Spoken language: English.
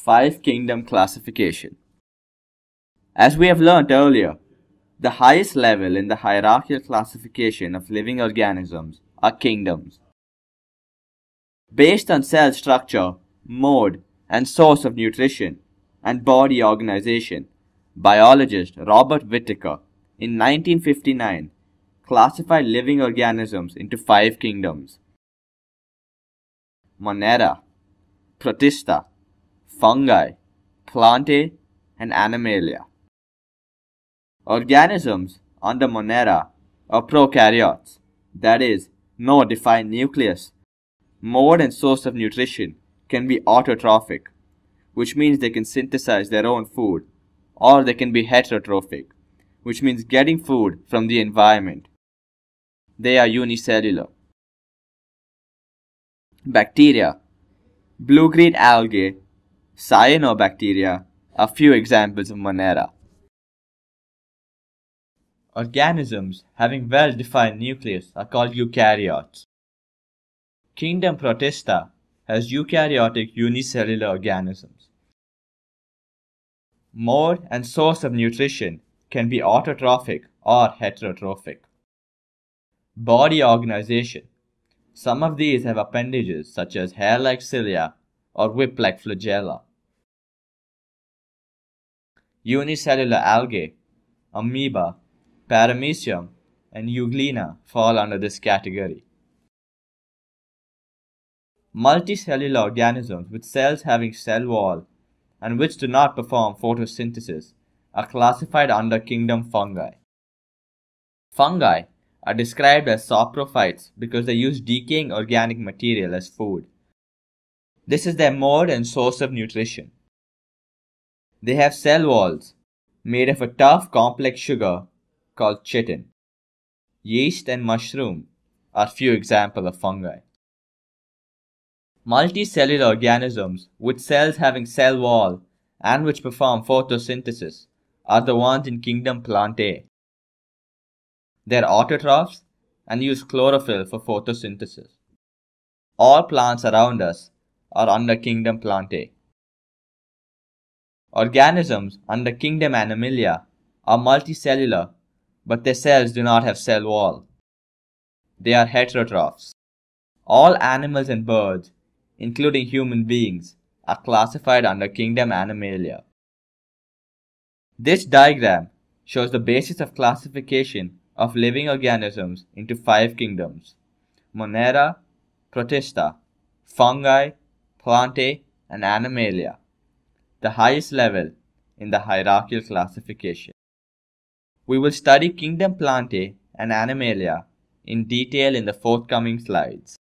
Five Kingdom Classification. As we have learnt earlier, the highest level in the hierarchical classification of living organisms are kingdoms. Based on cell structure, mode, and source of nutrition, and body organization, biologist Robert Whittaker in 1959 classified living organisms into 5 kingdoms: Monera, Protista, Fungi, Plantae, and Animalia. Organisms under Monera are prokaryotes, that is, no defined nucleus. Mode and source of nutrition can be autotrophic, which means they can synthesize their own food, or they can be heterotrophic, which means getting food from the environment. They are unicellular. Bacteria, blue-green algae, cyanobacteria are few examples of Monera. Organisms having well-defined nucleus are called eukaryotes. Kingdom Protista has eukaryotic unicellular organisms. Mode and source of nutrition can be autotrophic or heterotrophic. Body organization. Some of these have appendages such as hair-like cilia or whip-like flagella. Unicellular algae, amoeba, paramecium, and euglena fall under this category. Multicellular organisms with cells having cell wall and which do not perform photosynthesis are classified under kingdom fungi. Fungi are described as saprophytes because they use decaying organic material as food. This is their mode and source of nutrition. They have cell walls made of a tough complex sugar called chitin. Yeast and mushroom are few examples of fungi. Multicellular organisms with cells having cell wall and which perform photosynthesis are the ones in kingdom Plantae. They are autotrophs and use chlorophyll for photosynthesis. All plants around us are under kingdom Plantae. Organisms under kingdom Animalia are multicellular, but their cells do not have cell wall. They are heterotrophs. All animals and birds, including human beings, are classified under kingdom Animalia. This diagram shows the basis of classification of living organisms into 5 kingdoms: Monera, Protista, Fungi, Plantae, and Animalia, the highest level in the hierarchical classification. We will study kingdom Plantae and Animalia in detail in the forthcoming slides.